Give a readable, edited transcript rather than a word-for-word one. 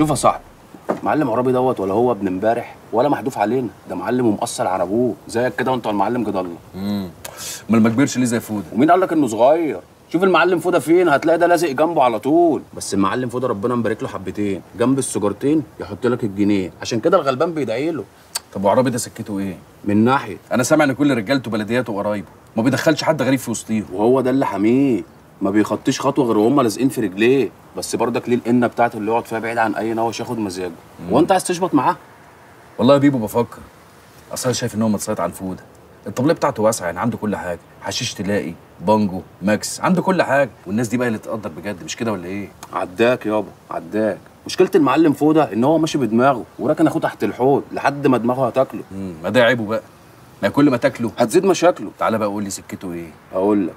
شوف يا صاحبي، معلم عربي دوت ولا هو ابن امبارح ولا محدوف علينا، ده معلم ومقصر على ابوه زيك كده، وانت المعلم جدلنا. امال ما كبرش ليه زي فوده؟ ومين قال لك انه صغير؟ شوف المعلم فوده فين، هتلاقي ده لازق جنبه على طول. بس المعلم فوده ربنا مبارك له حبتين، جنب السجارتين يحط لك الجنيه، عشان كده الغلبان بيدعي له. طب وعربي ده سكته ايه؟ من ناحيه انا سامع ان كل رجالته بلدياته وقرايبه، ما بيدخلش حد غريب في وسطيهم، وهو ده اللي حميه، ما بيخطيش خطوه غير وهم لازقين في رجليه. بس برضك ليه القنه بتاعته اللي يقعد فيها بعيد عن اي نوش ياخد مزاجه؟ وانت عايز تشبط معاه؟ والله يا بيبو بفكر، اصل انا شايف ان هو متصيط عن فوده. الطبليه بتاعته واسعه، يعني عنده كل حاجه، حشيش تلاقي، بانجو، ماكس، عنده كل حاجه. والناس دي بقى اللي تقدر بجد، مش كده ولا ايه؟ عداك يابا عداك. مشكله المعلم فوده ان هو ماشي بدماغه وراكن اخوه تحت الحوض لحد ما دماغه هتاكله. ما ده عيبه بقى، ما كل ما تاكله هتزيد مشاكله. تعالى بقى قول لي سكته ايه. اقول لك